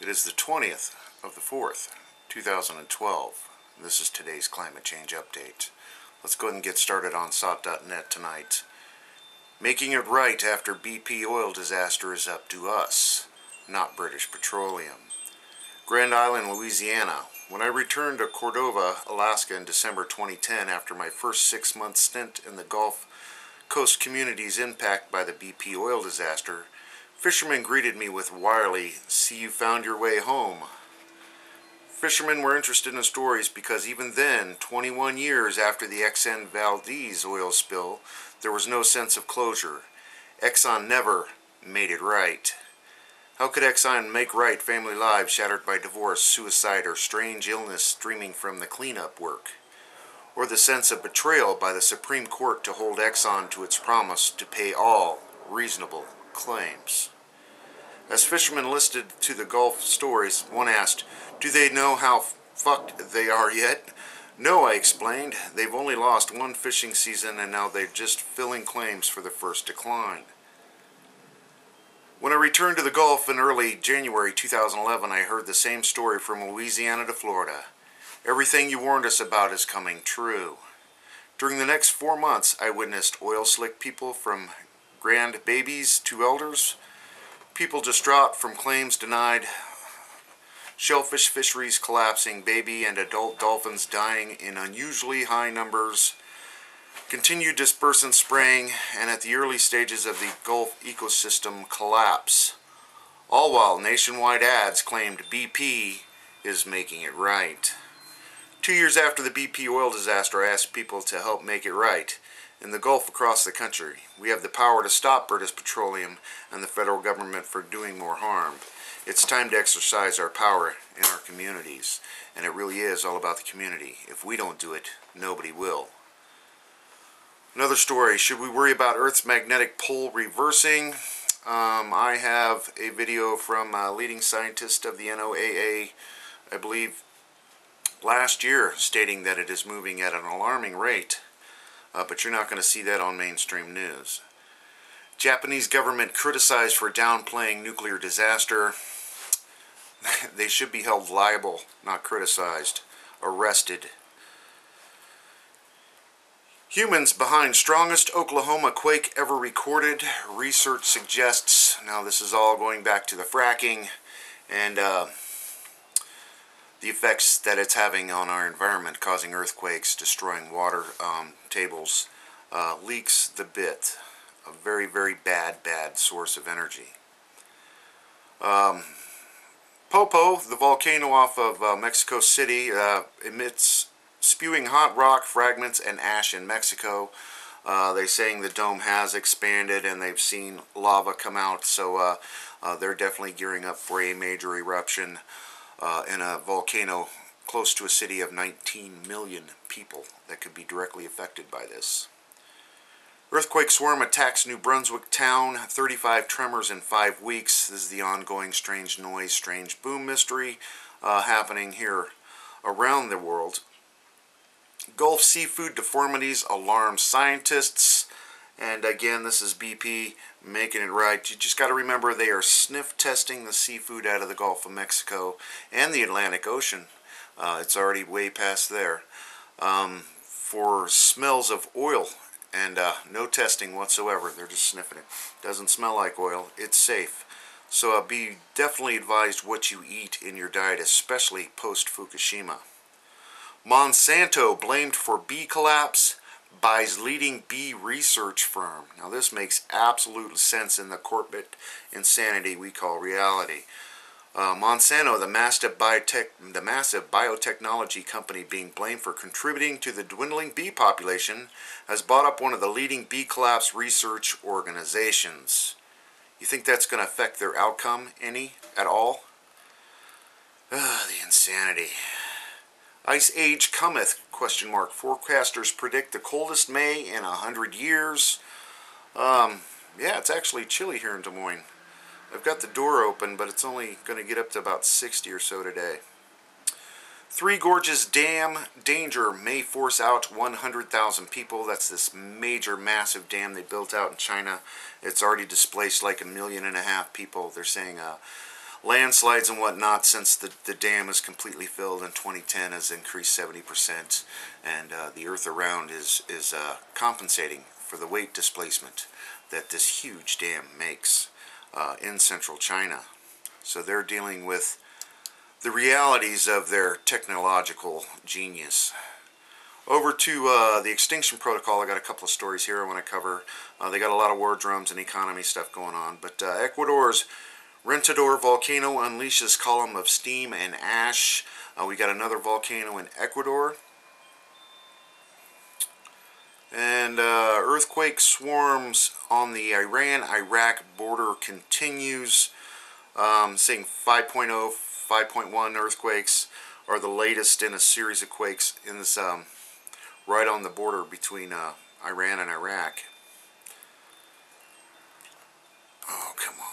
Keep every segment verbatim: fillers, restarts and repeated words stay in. It is the twentieth of the fourth, two thousand twelve. This is today's climate change update. Let's go ahead and get started on S O T dot net tonight. Making it right after B P oil disaster is up to us, not British Petroleum. Grand Island, Louisiana. When I returned to Cordova, Alaska in December twenty ten after my first six-month stint in the Gulf Coast communities impacted by the B P oil disaster, fishermen greeted me with wily, "See you found your way home." Fishermen were interested in stories because even then, twenty-one years after the Exxon Valdez oil spill, there was no sense of closure. Exxon never made it right. How could Exxon make right family lives shattered by divorce, suicide, or strange illness streaming from the cleanup work? Or the sense of betrayal by the Supreme Court to hold Exxon to its promise to pay all reasonable claims. As fishermen listened to the Gulf stories, one asked, "Do they know how fucked they are yet?" "No," I explained. "They've only lost one fishing season and now they're just filling claims for the first decline." When I returned to the Gulf in early January two thousand eleven, I heard the same story from Louisiana to Florida. "Everything you warned us about is coming true." During the next four months, I witnessed oil slick people from grand babies to elders, people distraught from claims denied, shellfish fisheries collapsing, baby and adult dolphins dying in unusually high numbers, continued dispersant spraying, and at the early stages of the Gulf ecosystem collapse, all while nationwide ads claimed B P is making it right. Two years after the B P oil disaster, I asked people to help make it right. In the Gulf across the country, we have the power to stop British Petroleum and the federal government from doing more harm. It's time to exercise our power in our communities. And it really is all about the community. If we don't do it, nobody will. Another story, should we worry about Earth's magnetic pole reversing? Um, I have a video from a leading scientist of the N O A A, I believe, last year stating that it is moving at an alarming rate. Uh, but you're not going to see that on mainstream news. Japanese government criticized for downplaying nuclear disaster. They should be held liable, not criticized, arrested. Humans behind strongest Oklahoma quake ever recorded. Research suggests, now this is all going back to the fracking and uh, the effects that it's having on our environment, causing earthquakes, destroying water um, tables, uh, leaks the bit. A very, very bad, bad source of energy. Um, Popo, the volcano off of uh, Mexico City, uh, emits spewing hot rock fragments and ash in Mexico. Uh, they're saying the dome has expanded and they've seen lava come out, so uh, uh, they're definitely gearing up for a major eruption. Uh, in a volcano close to a city of nineteen million people that could be directly affected by this. Earthquake swarm attacks New Brunswick town, thirty-five tremors in five weeks. This is the ongoing strange noise, strange boom mystery uh, happening here around the world. Gulf seafood deformities alarm scientists. And again, this is B P making it right. You just got to remember they are sniff testing the seafood out of the Gulf of Mexico and the Atlantic Ocean. Uh, it's already way past there um, for smells of oil, and uh, no testing whatsoever. They're just sniffing it. Doesn't smell like oil. It's safe. So uh, be definitely advised what you eat in your diet, especially post-Fukushima. Monsanto blamed for bee collapse buys leading bee research firm. Now this makes absolute sense in the corporate insanity we call reality. Uh, Monsanto, the massive, biotech, the massive biotechnology company being blamed for contributing to the dwindling bee population, has bought up one of the leading bee collapse research organizations. You think that's going to affect their outcome any at all? Ugh, the insanity. Ice age cometh, question mark. Forecasters predict the coldest May in a hundred years. Um, yeah, it's actually chilly here in Des Moines. I've got the door open, but it's only going to get up to about sixty or so today. Three Gorges Dam danger may force out one hundred thousand people. That's this major, massive dam they built out in China. It's already displaced like a million and a half people. They're saying uh, landslides and whatnot since the, the dam is completely filled in twenty ten has increased seventy percent, and uh, the earth around is, is uh, compensating for the weight displacement that this huge dam makes uh, in central China. So they're dealing with the realities of their technological genius. Over to uh, the Extinction Protocol, I got a couple of stories here I want to cover. Uh, they got a lot of war drums and economy stuff going on. But uh, Ecuador's Rentador volcano unleashes column of steam and ash. Uh, we got another volcano in Ecuador. And uh, earthquake swarms on the Iran-Iraq border continues. Um, seeing five point oh, five point one earthquakes are the latest in a series of quakes in this, um, right on the border between uh, Iran and Iraq. Oh, come on.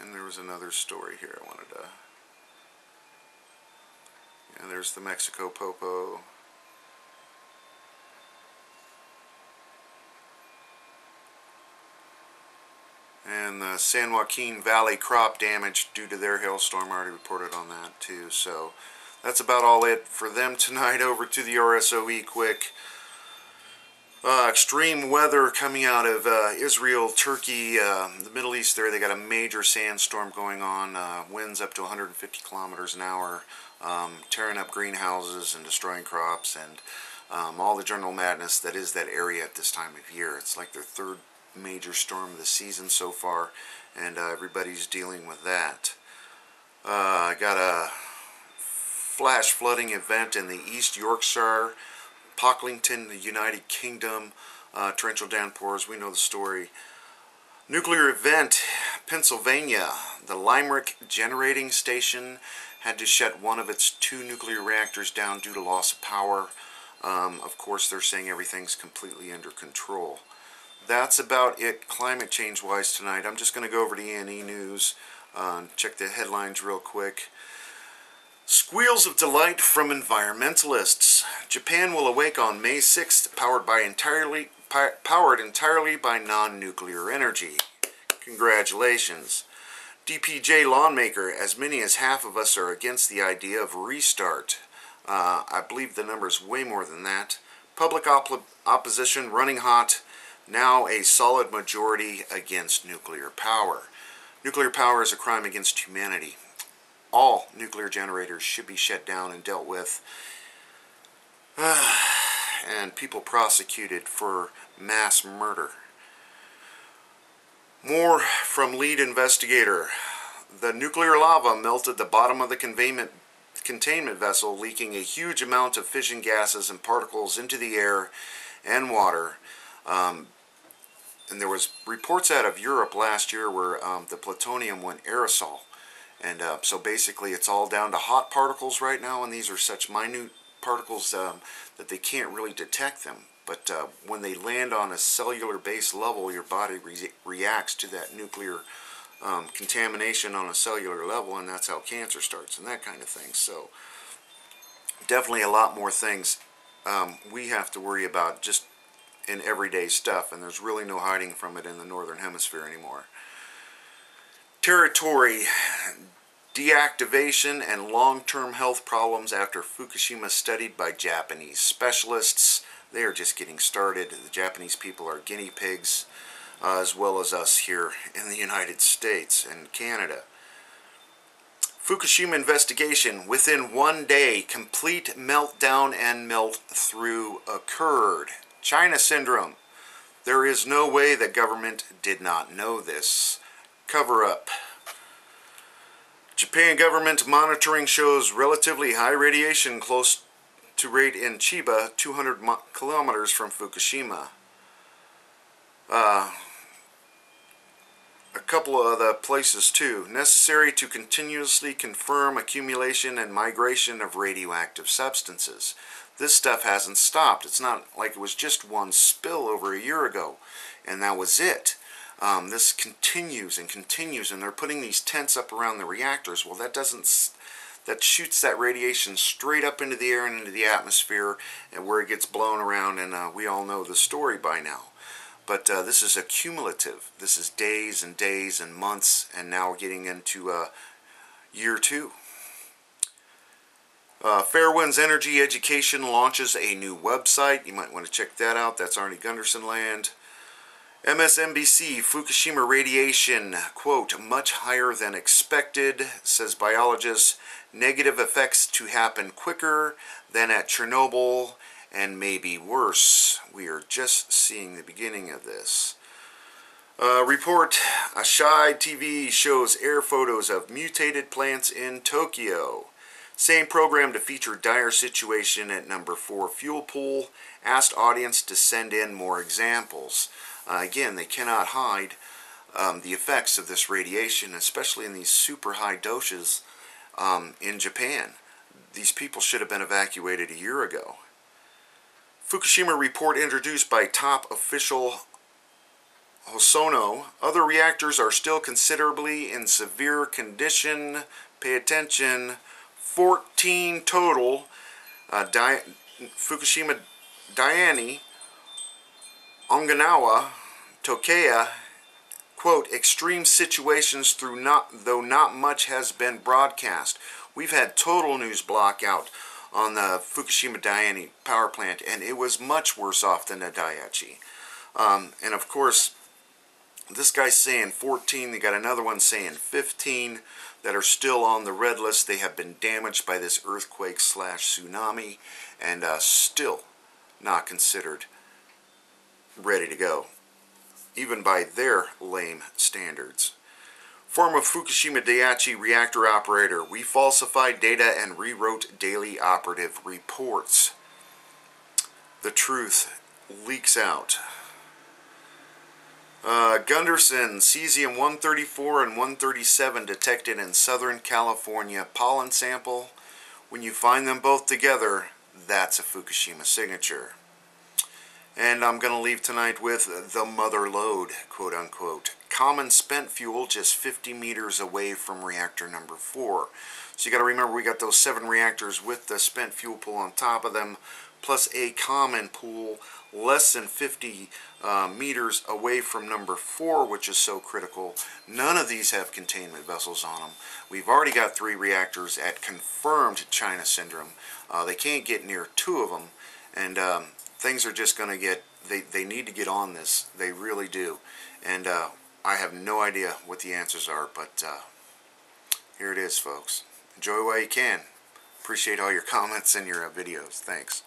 And there was another story here I wanted to... Yeah, there's the Mexico Popo. And the San Joaquin Valley crop damage due to their hailstorm. I already reported on that too. So that's about all it for them tonight. Over to the R S O E quick. Uh, extreme weather coming out of uh, Israel, Turkey, uh, the Middle East there. They got a major sandstorm going on. Uh, winds up to one hundred fifty kilometers an hour. Um, tearing up greenhouses and destroying crops. And um, all the general madness that is that area at this time of year. It's like their third major storm of the season so far, and uh, everybody's dealing with that. I uh, got a flash flooding event in the East Yorkshire, Pocklington, the United Kingdom, uh, torrential downpours, we know the story. Nuclear event, Pennsylvania, the Limerick generating station had to shut one of its two nuclear reactors down due to loss of power. Um, of course, they're saying everything's completely under control. That's about it climate change wise tonight. I'm just going to go over to E N E News, um, check the headlines real quick. Squeals of delight from environmentalists. Japan will awake on May sixth, powered by entirely pi powered entirely by non-nuclear energy. Congratulations. D P J Lawnmaker, as many as half of us are against the idea of restart. Uh, I believe the number is way more than that. Public op opposition running hot. Now a solid majority against nuclear power. Nuclear power is a crime against humanity. All nuclear generators should be shut down and dealt with, uh, and people prosecuted for mass murder. More from lead investigator. The nuclear lava melted the bottom of the containment containment vessel, leaking a huge amount of fission gases and particles into the air and water. Um, And there was reports out of Europe last year where um, the plutonium went aerosol. And uh, so basically it's all down to hot particles right now, and these are such minute particles um, that they can't really detect them. But uh, when they land on a cellular base level, your body re reacts to that nuclear um, contamination on a cellular level, and that's how cancer starts and that kind of thing. So definitely a lot more things um, we have to worry about just in everyday stuff, and there's really no hiding from it in the northern hemisphere anymore. Territory deactivation and long-term health problems after Fukushima studied by Japanese specialists. They are just getting started. The Japanese people are guinea pigs, uh, as well as us here in the United States and Canada. Fukushima investigation. Within one day, complete meltdown and melt-through occurred. China syndrome. There is no way that government did not know this. Cover up. Japan government monitoring shows relatively high radiation close to rate in Chiba, two hundred kilometers from Fukushima. Uh, a couple of the places too. Necessary to continuously confirm accumulation and migration of radioactive substances. This stuff hasn't stopped. It's not like it was just one spill over a year ago and that was it. Um, this continues and continues, and they're putting these tents up around the reactors. Well, that doesn't, that shoots that radiation straight up into the air and into the atmosphere, and where it gets blown around, and uh, we all know the story by now. But uh, this is accumulative. This is days and days and months, and now we're getting into uh, year two. Uh, Fairwinds Energy Education launches a new website. You might want to check that out. That's Arnie Gunderson land. M S N B C, Fukushima radiation, quote, much higher than expected, says biologists. Negative effects to happen quicker than at Chernobyl and maybe worse. We are just seeing the beginning of this. Uh, report, Asahi T V shows air photos of mutated plants in Tokyo. Same program to feature dire situation at number four fuel pool. Asked audience to send in more examples. Uh, again, they cannot hide um, the effects of this radiation, especially in these super high doses um, in Japan. These people should have been evacuated a year ago. Fukushima report introduced by top official Hosono. Other reactors are still considerably in severe condition. Pay attention. fourteen total. Uh, Di Fukushima Daiichi, Okinawa, Tokyo, quote, extreme situations through not, though not much has been broadcast. We've had total news block out on the Fukushima Daiichi power plant, and it was much worse off than the Daiichi. Um, and of course, this guy's saying fourteen, they got another one saying fifteen that are still on the red list. They have been damaged by this earthquake slash tsunami and uh, still not considered ready to go, even by their lame standards. Former Fukushima Daiichi reactor operator, we falsified data and rewrote daily operative reports. The truth leaks out. Uh, Gunderson, cesium one thirty-four and one thirty-seven detected in Southern California pollen sample. When you find them both together, that's a Fukushima signature. And I'm going to leave tonight with the mother lode, quote unquote. Common spent fuel just fifty meters away from reactor number four. So you got to remember we got those seven reactors with the spent fuel pool on top of them, plus a common pool less than fifty uh, meters away from number four, which is so critical. None of these have containment vessels on them. We've already got three reactors at confirmed China syndrome. Uh, they can't get near two of them, and um, things are just going to get, they, they need to get on this. They really do. And uh, I have no idea what the answers are, but uh, here it is, folks. Enjoy while you can. Appreciate all your comments and your uh, videos. Thanks.